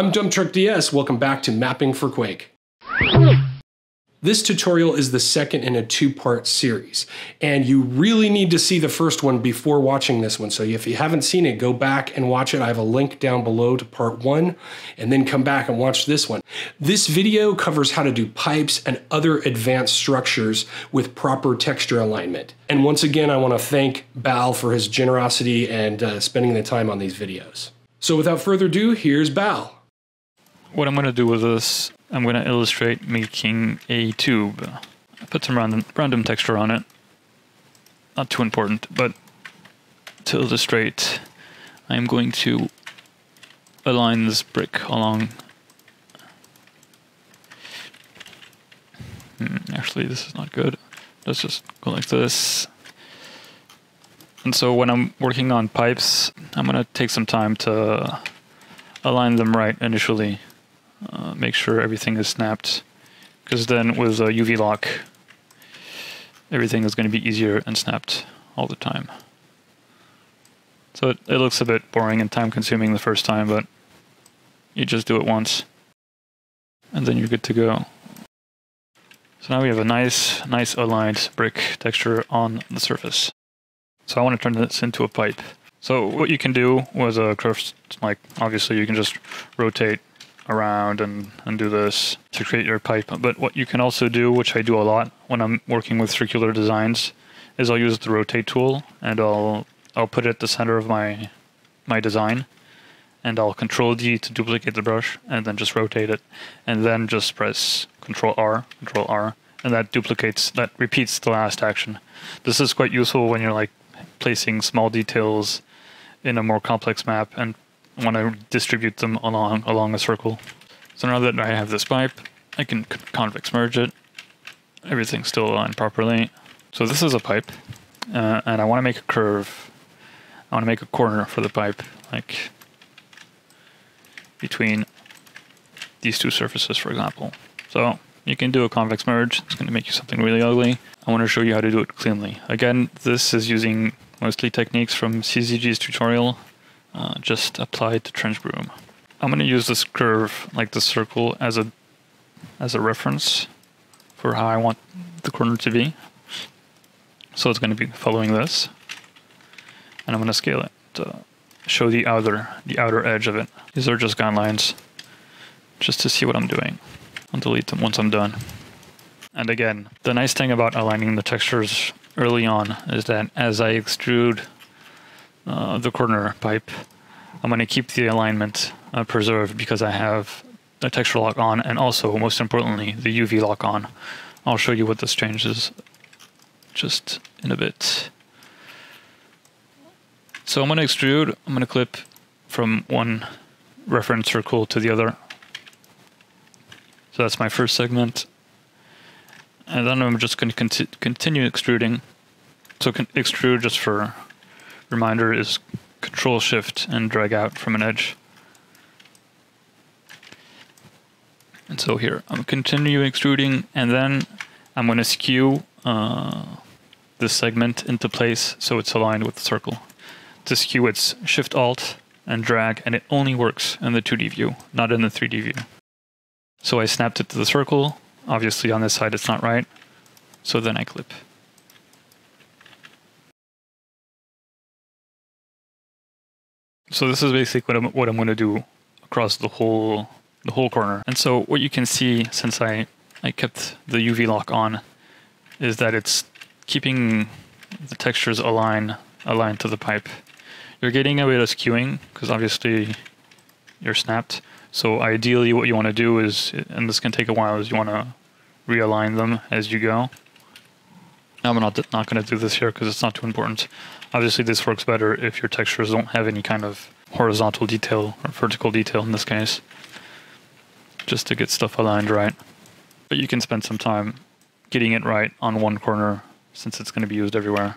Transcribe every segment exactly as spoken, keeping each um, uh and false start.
I'm DumptruckDS, welcome back to Mapping for Quake. This tutorial is the second in a two-part series, and you really need to see the first one before watching this one. So if you haven't seen it, go back and watch it. I have a link down below to part one, and then come back and watch this one. This video covers how to do pipes and other advanced structures with proper texture alignment. And once again, I want to thank Bal for his generosity and uh, spending the time on these videos. So without further ado, here's Bal. What I'm going to do with this, I'm going to illustrate making a tube. I put some random, random texture on it. Not too important, but to illustrate, I'm going to align this brick along. Hmm, actually, this is not good. Let's just go like this. And so when I'm working on pipes, I'm going to take some time to align them right initially. Uh, make sure everything is snapped, because then with a U V lock, everything is going to be easier and snapped all the time. So it, it looks a bit boring and time-consuming the first time, but you just do it once, and then you're good to go. So now we have a nice, nice aligned brick texture on the surface. So I want to turn this into a pipe. So what you can do with a curve, like obviously you can just rotate around and, and do this to create your pipe. But what you can also do, which I do a lot when I'm working with circular designs, is I'll use the rotate tool and I'll I'll put it at the center of my my design, and I'll control D to duplicate the brush and then just rotate it, and then just press control R, control R, and that duplicates, that repeats the last action. This is quite useful when you're like placing small details in a more complex map and want to distribute them along along a circle. So now that I have this pipe, I can convex merge it. Everything's still aligned properly. So this is a pipe, uh, and I want to make a curve. I want to make a corner for the pipe, like between these two surfaces, for example. So you can do a convex merge. It's going to make you something really ugly. I want to show you how to do it cleanly. Again, this is using mostly techniques from C Z G's tutorial, Uh, just applied to TrenchBroom. I'm going to use this curve, like this circle, as a as a reference for how I want the corner to be. So it's going to be following this, and I'm going to scale it to show the outer the outer edge of it. These are just guidelines, just to see what I'm doing. I'll delete them once I'm done. And again, the nice thing about aligning the textures early on is that as I extrude Uh, the corner pipe, I'm going to keep the alignment uh, preserved because I have the texture lock on, and also, most importantly, the U V lock on. I'll show you what this changes just in a bit. So I'm going to extrude, I'm going to clip from one reference circle to the other. So that's my first segment. And then I'm just going to conti continue extruding. So con extrude, just for reminder, is control shift and drag out from an edge. And so here, I'm continuing extruding, and then I'm going to skew uh, this segment into place so it's aligned with the circle. To skew, it's shift alt and drag, and it only works in the two D view, not in the three D view. So I snapped it to the circle. Obviously on this side it's not right, so then I clip. So this is basically what I'm, what I'm going to do across the whole the whole corner. And so what you can see, since I, I kept the U V lock on, is that it's keeping the textures align, aligned to the pipe. You're getting a bit of skewing, because obviously you're snapped. So ideally what you want to do is, and this can take a while, is you want to realign them as you go. I'm not, not going to do this here because it's not too important. Obviously, this works better if your textures don't have any kind of horizontal detail or vertical detail in this case, just to get stuff aligned right. But you can spend some time getting it right on one corner since it's going to be used everywhere.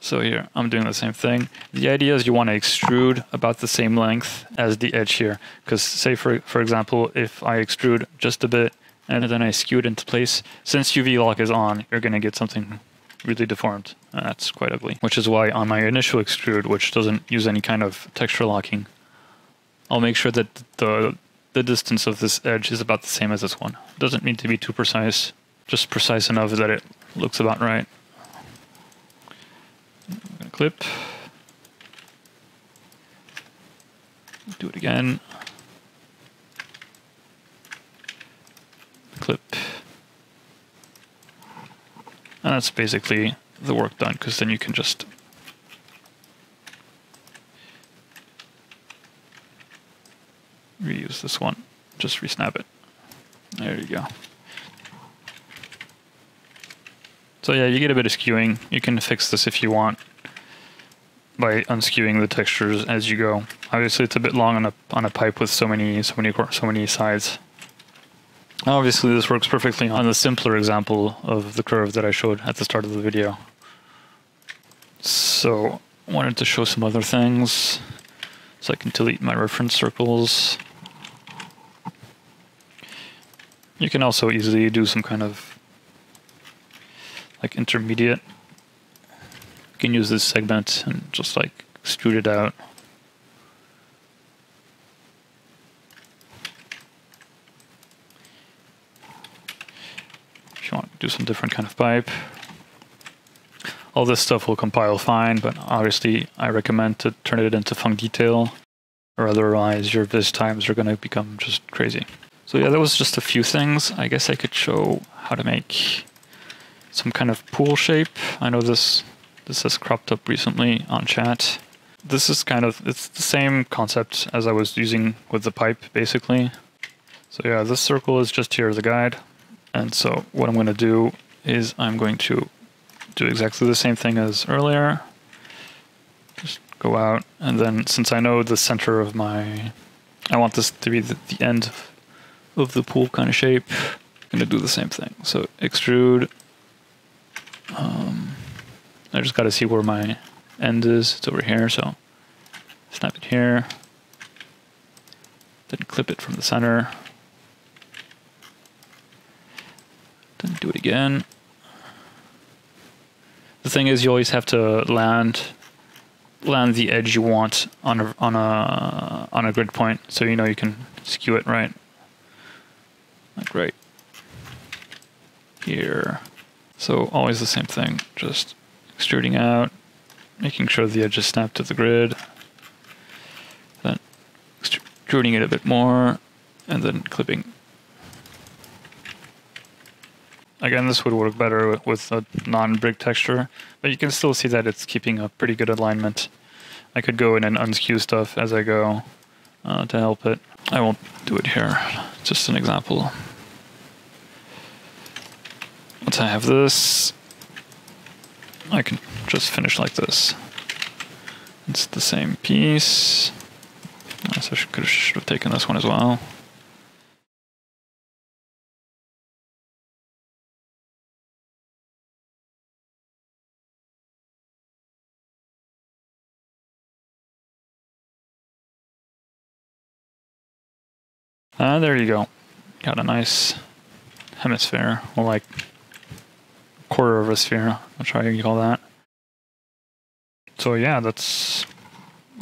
So here, I'm doing the same thing. The idea is you want to extrude about the same length as the edge here, because say, for, for example, if I extrude just a bit, and then I skew it into place, since U V lock is on, you're going to get something really deformed. And that's quite ugly, which is why on my initial extrude, which doesn't use any kind of texture locking, I'll make sure that the the distance of this edge is about the same as this one. Doesn't need to be too precise, just precise enough that it looks about right. I'm gonna clip. Do it again. Clip. And that's basically the work done, because then you can just reuse this one. Just re-snap it. There you go. So yeah, you get a bit of skewing. You can fix this if you want by unskewing the textures as you go. Obviously, it's a bit long on a on a pipe with so many so many so many sides. Obviously, this works perfectly on the simpler example of the curve that I showed at the start of the video. So, I wanted to show some other things. So I can delete my reference circles. You can also easily do some kind of like intermediate. You can use this segment and just like extrude it out. If you want to do some different kind of pipe. All this stuff will compile fine, but obviously I recommend to turn it into func detail, or otherwise your viz times are going to become just crazy. So yeah, that was just a few things. I guess I could show how to make some kind of pool shape. I know this this has cropped up recently on chat. This is kind of, it's the same concept as I was using with the pipe, basically. So yeah, this circle is just here as a guide. And so what I'm going to do is I'm going to do exactly the same thing as earlier. Just go out, and then since I know the center of my, I want this to be the, the end of the pool kind of shape, I'm gonna do the same thing. So extrude. Um, I just gotta see where my end is. It's over here, so snap it here. Then clip it from the center. Then do it again. The thing is, you always have to land land the edge you want on a on a on a grid point, so you know you can skew it right, like right here. So always the same thing, just extruding out, making sure the edge is snapped to the grid, then extruding it a bit more, and then clipping. Again, this would work better with a non-brick texture, but you can still see that it's keeping a pretty good alignment. I could go in and unskew stuff as I go uh, to help it. I won't do it here, just an example. Once I have this, I can just finish like this. It's the same piece. I should, should have taken this one as well. Ah, uh, there you go. Got a nice hemisphere, or like quarter of a sphere. I'm not sure how you call that. So yeah, that's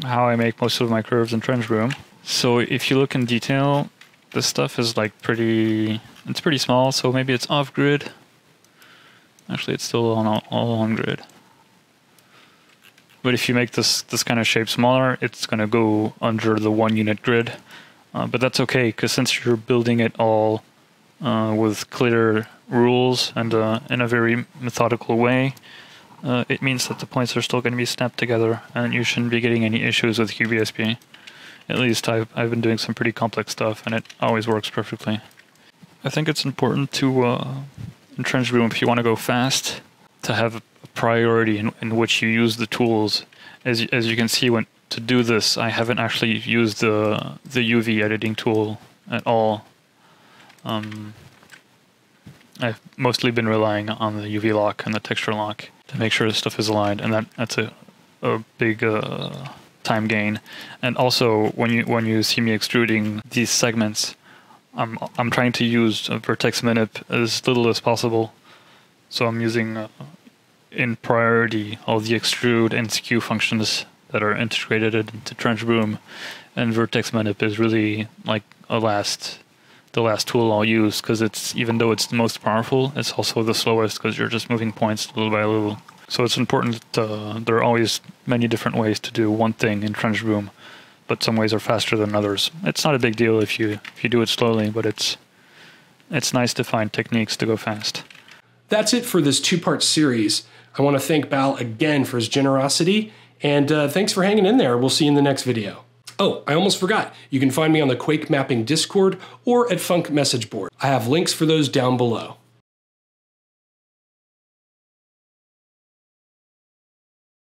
how I make most of my curves in TrenchBroom. So if you look in detail, this stuff is like pretty, it's pretty small, so maybe it's off grid. Actually, it's still on all on grid. But if you make this, this kind of shape smaller, it's gonna go under the one unit grid. Uh, but that's okay, because since you're building it all uh, with clear rules and uh, in a very methodical way, uh, it means that the points are still going to be snapped together, and you shouldn't be getting any issues with Q B S P. At least I've, I've been doing some pretty complex stuff, and it always works perfectly. I think it's important to, uh, in TrenchBroom, if you want to go fast, to have a priority in, in which you use the tools. As, as you can see, when to do this, I haven't actually used the the U V editing tool at all. Um, I've mostly been relying on the U V lock and the texture lock to make sure this stuff is aligned, and that that's a a big uh, time gain. And also, when you when you see me extruding these segments, I'm I'm trying to use a vertex manip as little as possible. So I'm using uh, in priority all the extrude and skew functions that are integrated into TrenchBroom, and Vertex Manip is really like a last, the last tool I'll use, because it's, even though it's the most powerful, it's also the slowest because you're just moving points little by little. So it's important that uh, there are always many different ways to do one thing in TrenchBroom, but some ways are faster than others. It's not a big deal if you if you do it slowly, but it's it's nice to find techniques to go fast. That's it for this two-part series. I want to thank Bal again for his generosity, and uh, thanks for hanging in there. We'll see you in the next video. Oh, I almost forgot. You can find me on the Quake Mapping Discord or at func underscore msgboard. I have links for those down below.